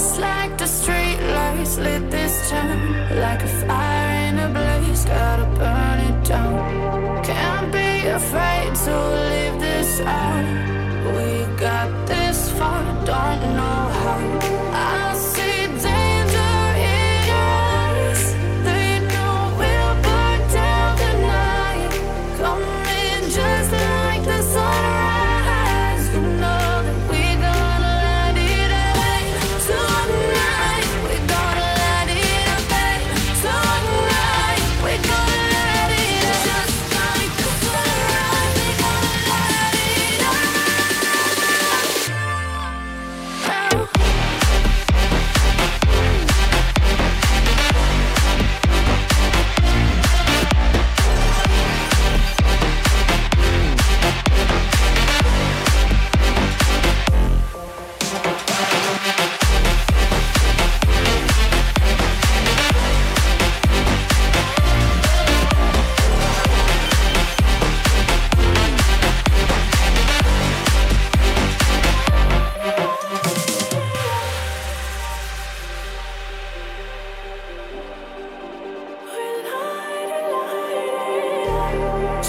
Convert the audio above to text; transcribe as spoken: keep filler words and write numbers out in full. Just like the street lights lit this town, like a fire in a blaze, gotta burn it down. Can't be afraid to leave this out. We got this far, don't know how.